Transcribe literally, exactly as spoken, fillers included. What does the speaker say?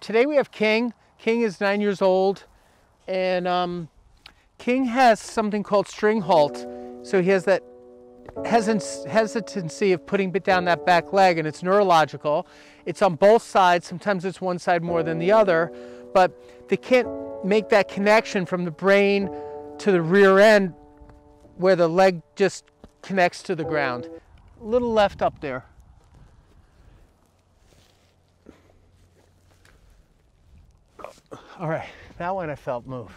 Today we have King. King is nine years old, and um, King has something called Stringhalt. So he has that hesitancy of putting down that back leg, and it's neurological. It's on both sides. Sometimes it's one side more than the other, but they can't make that connection from the brain to the rear end where the leg just connects to the ground. A little left up there. All right, that one I felt move.